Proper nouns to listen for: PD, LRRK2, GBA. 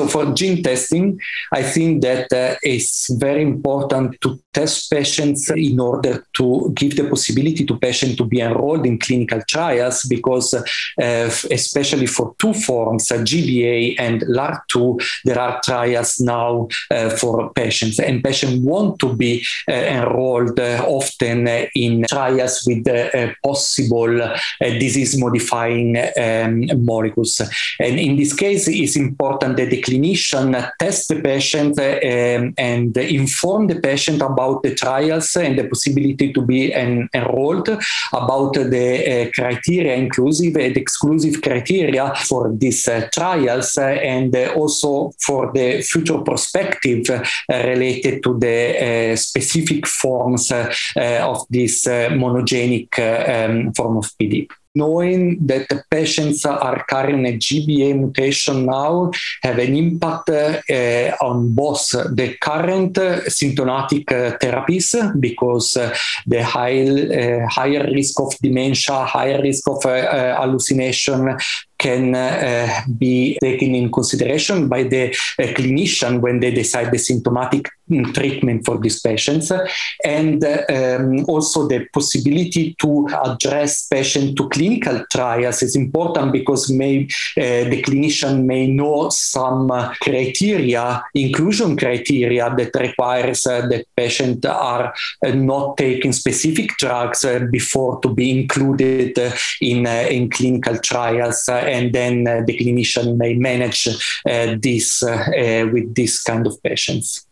So for gene testing, I think that it's very important to test patients in order to give the possibility to patients to be enrolled in clinical trials, because especially for two forms, GBA and LRRK2, there are trials now for patients, and patients want to be enrolled often in trials with possible disease-modifying molecules. And in this case, it's important that the clinician test the patient and inform the patient about the trials and the possibility to be enrolled, about the criteria, inclusive and exclusive criteria for these trials, and also for the future perspective related to the specific forms of this monogenic form of PD. Knowing that the patients are carrying a GBA mutation now have an impact on both the current symptomatic therapies, because the higher risk of dementia, higher risk of hallucination can be taken in consideration by the clinician when they decide the symptomatic treatment for these patients, and also the possibility to address patients to clinical trials is important, because the clinician may know some criteria, inclusion criteria, that requires that patients are not taking specific drugs before to be included in clinical trials, and then the clinician may manage this with this kind of patients.